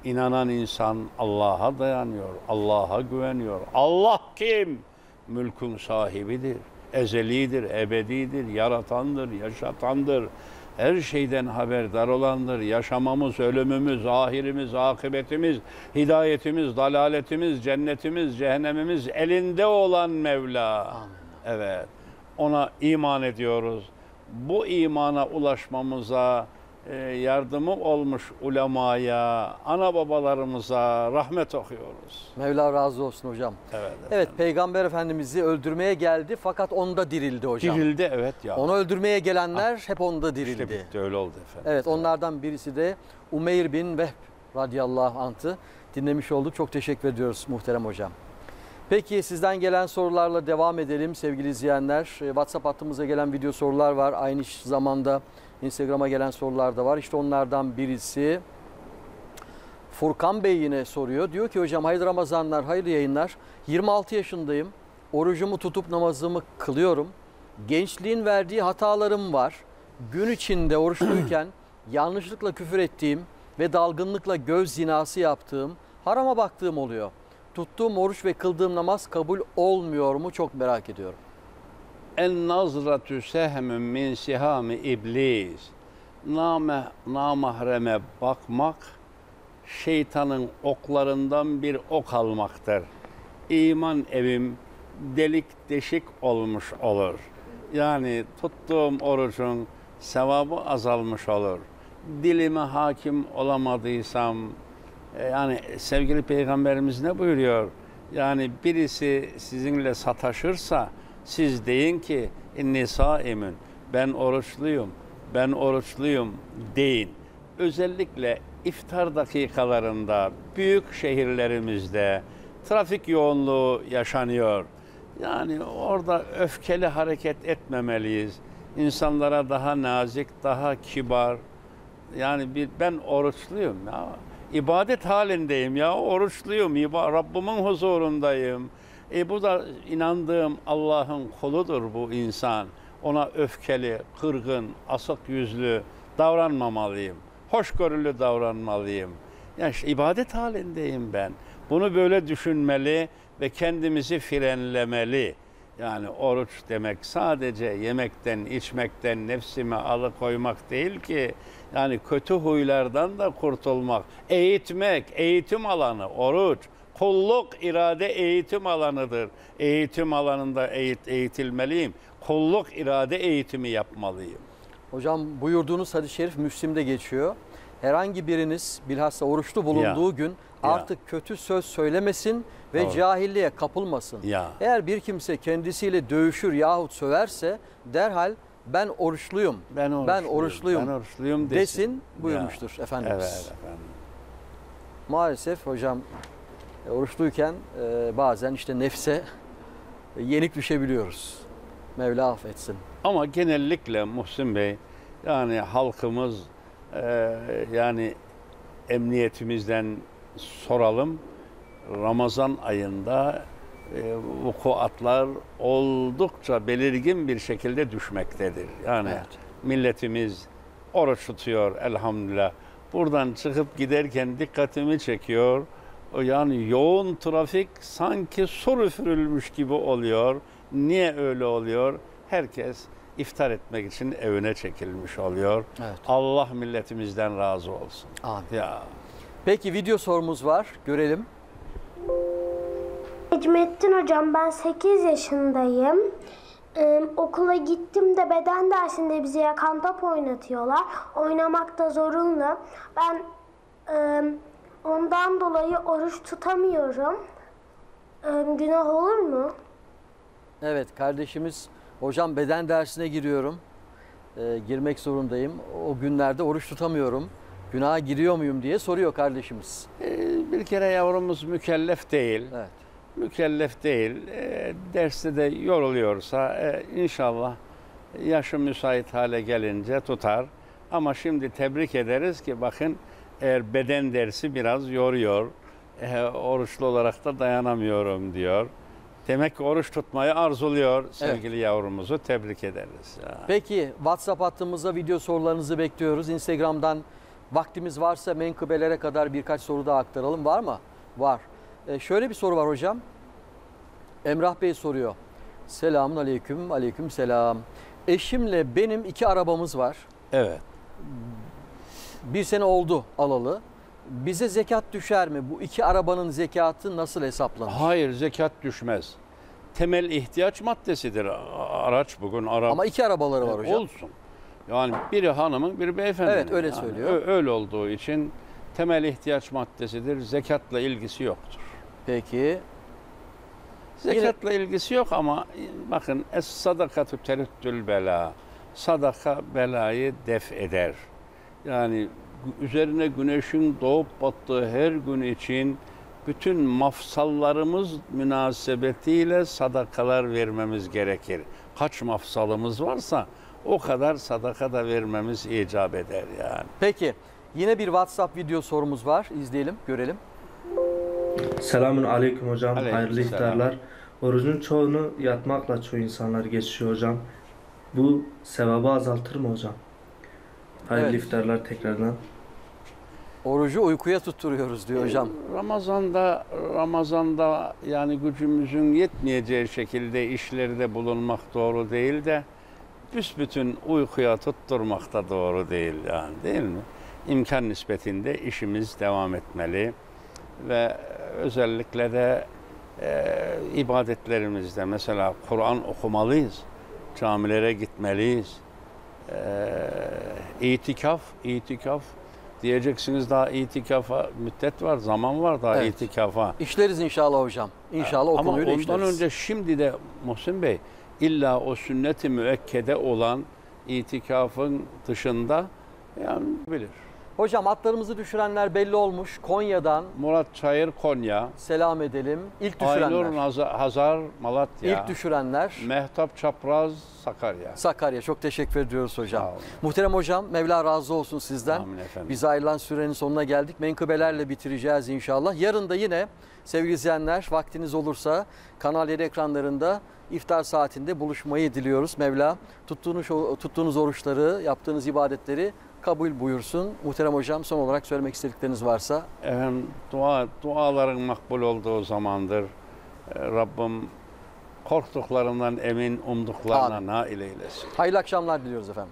İnanan insan Allah'a dayanıyor, Allah'a güveniyor. Allah kim? Mülkün sahibidir, ezelidir, ebedidir, yaratandır, yaşatandır. Her şeyden haberdar olandır. Yaşamamız, ölümümüz, ahirimiz, akıbetimiz, hidayetimiz, dalaletimiz, cennetimiz, cehennemimiz elinde olan Mevla. Amin. Evet, ona iman ediyoruz. Bu imana ulaşmamıza yardımı olmuş ulemaya, ana babalarımıza rahmet okuyoruz. Mevla razı olsun hocam. Evet, evet, Peygamber Efendimiz'i öldürmeye geldi fakat onda dirildi hocam. Dirildi, evet. Ya. Onu öldürmeye gelenler hep onda dirildi. İşte bitti, öyle oldu efendim. Evet, onlardan birisi de Umeyr bin Vehib radıyallahu anh'ı dinlemiş olduk. Çok teşekkür ediyoruz muhterem hocam. Peki sizden gelen sorularla devam edelim sevgili izleyenler. WhatsApp hattımıza gelen video sorular var. Aynı zamanda Instagram'a gelen sorular da var. İşte onlardan birisi Furkan Bey yine soruyor. Diyor ki hocam hayırlı Ramazanlar, hayırlı yayınlar. 26 yaşındayım. Orucumu tutup namazımı kılıyorum. Gençliğin verdiği hatalarım var. Gün içinde oruçluyken yanlışlıkla küfür ettiğim ve dalgınlıkla göz zinası yaptığım, harama baktığım oluyor. Tuttuğum oruç ve kıldığım namaz kabul olmuyor mu? Çok merak ediyorum. En nazratü sehmün min sihami iblis. Namahreme bakmak, şeytanın oklarından bir ok almaktır. İman evim delik deşik olmuş olur. Yani tuttuğum orucun sevabı azalmış olur. Dilime hakim olamadıysam, yani sevgili Peygamberimiz ne buyuruyor? Yani birisi sizinle sataşırsa siz deyin ki inni saimin, ben oruçluyum, ben oruçluyum deyin. Özellikle iftar dakikalarında büyük şehirlerimizde trafik yoğunluğu yaşanıyor. Yani orada öfkeli hareket etmemeliyiz. İnsanlara daha nazik, daha kibar. Yani ben oruçluyum ya. İbadet halindeyim ya, oruçluyum, Rabbimin huzurundayım. Bu da inandığım Allah'ın kuludur bu insan. Ona öfkeli, kırgın, asık yüzlü davranmamalıyım. Hoşgörülü davranmalıyım. Yani işte, ibadet halindeyim ben. Bunu böyle düşünmeli ve kendimizi frenlemeli. Yani oruç demek sadece yemekten, içmekten nefsimi alıkoymak değil ki. Yani kötü huylardan da kurtulmak, eğitmek, eğitim alanı, oruç, kulluk, irade eğitim alanıdır. Eğitim alanında eğitilmeliyim, kulluk, irade eğitimi yapmalıyım. Hocam buyurduğunuz hadis-i şerif Müslim'de geçiyor. Herhangi biriniz bilhassa oruçlu bulunduğu gün artık kötü söz söylemesin ve cahilliğe kapılmasın. Eğer bir kimse kendisiyle dövüşür yahut söverse derhal ben oruçluyum, ben oruçluyum desin buyurmuştur Efendimiz. Evet, efendim. Maalesef hocam oruçluyken bazen işte nefse yenik düşebiliyoruz. Mevla affetsin. Ama genellikle Muhsin Bey, yani halkımız, yani emniyetimizden soralım, Ramazan ayında vukuatlar oldukça belirgin bir şekilde düşmektedir. Yani milletimiz oruç tutuyor elhamdülillah. Buradan çıkıp giderken dikkatimi çekiyor. Yani yoğun trafik sanki su üfürülmüş gibi oluyor. Niye öyle oluyor? Herkes iftar etmek için evine çekilmiş oluyor. Evet. Allah milletimizden razı olsun. Amin. Ya. Peki video sorumuz var. Görelim. Necmettin hocam, ben 8 yaşındayım. Okula gittim de beden dersinde bize yakan top oynatıyorlar. Oynamakta zorunlu. Ben ondan dolayı oruç tutamıyorum. Günah olur mu? Evet kardeşimiz, hocam beden dersine giriyorum. Girmek zorundayım. O günlerde oruç tutamıyorum. Günaha giriyor muyum diye soruyor kardeşimiz. Bir kere yavrumuz mükellef değil. Evet. Mükellef değil, derste de yoruluyorsa inşallah yaşı müsait hale gelince tutar. Ama şimdi tebrik ederiz ki bakın, eğer beden dersi biraz yoruyor, oruçlu olarak da dayanamıyorum diyor. Demek ki oruç tutmayı arzuluyor sevgili yavrumuzu, tebrik ederiz. Ya. Peki WhatsApp hattımızda video sorularınızı bekliyoruz. Instagram'dan vaktimiz varsa menkıbelere kadar birkaç soru daha aktaralım, var mı? Var. Şöyle bir soru var hocam. Emrah Bey soruyor. Selamun aleyküm. Aleyküm selam. Eşimle benim 2 arabamız var. Evet. 1 sene oldu alalı. Bize zekat düşer mi? Bu 2 arabanın zekatı nasıl hesaplanır? Hayır, zekat düşmez. Temel ihtiyaç maddesidir araç bugün. Ama 2 arabaları var hocam. Olsun. Yani biri hanımın, biri beyefendi. Evet, öyle söylüyor. Yani öyle olduğu için temel ihtiyaç maddesidir. Zekatla ilgisi yoktur. Peki. Zekatla ilgisi yok ama bakın es-sadakatü tereddül bela. Sadaka belayı def eder. Yani üzerine güneşin doğup battığı her gün için bütün mafsallarımız münasebetiyle sadakalar vermemiz gerekir. Kaç mafsalımız varsa o kadar sadaka da vermemiz icap eder yani. Peki yine bir WhatsApp video sorumuz var. İzleyelim, görelim. Selamun aleyküm hocam. Aleyküm hayırlı iftarlar. Orucun çoğunu yatmakla çoğu insanlar geçiyor hocam. Bu sevabı azaltır mı hocam? Hayırlı iftarlar tekrardan. Orucu uykuya tutturuyoruz diyor hocam. Ramazan'da yani gücümüzün yetmeyeceği şekilde işlerde bulunmak doğru değil de büsbütün uykuya tutturmak da doğru değil yani, değil mi? İmkan nispetinde işimiz devam etmeli ve özellikle de ibadetlerimizde mesela Kur'an okumalıyız, camilere gitmeliyiz. İtikaf. Diyeceksiniz daha itikafa müddet var, zaman var daha itikafa. İşleriz inşallah hocam. İnşallah o konuyu da işleriz. Ama ondan önce şimdi de Muhsin Bey, illa o sünnet-i müekkede olan itikafın dışında yani bilir. Hocam atlarımızı düşürenler belli olmuş. Konya'dan. Murat Çayır, Konya. Selam edelim. İlk düşürenler. Aynur Hazar, Malatya. İlk düşürenler. Mehtap Çapraz, Sakarya. Sakarya. Çok teşekkür ediyoruz hocam. Muhterem hocam, Mevla razı olsun sizden. Amin efendim. Bize ayrılan sürenin sonuna geldik. Menkıbelerle bitireceğiz inşallah. Yarın da yine sevgili izleyenler vaktiniz olursa Kanal 7 ekranlarında iftar saatinde buluşmayı diliyoruz. Mevla tuttuğunuz oruçları, yaptığınız ibadetleri kabul buyursun. Muhterem hocam son olarak söylemek istedikleriniz varsa. Efendim duaların makbul olduğu zamandır. Rabbim korktuklarından emin, umduklarına nail eylesin. Hayırlı akşamlar diliyoruz efendim.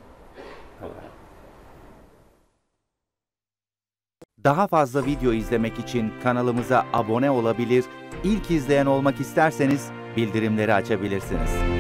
Daha fazla video izlemek için kanalımıza abone olabilir, ilk izleyen olmak isterseniz bildirimleri açabilirsiniz.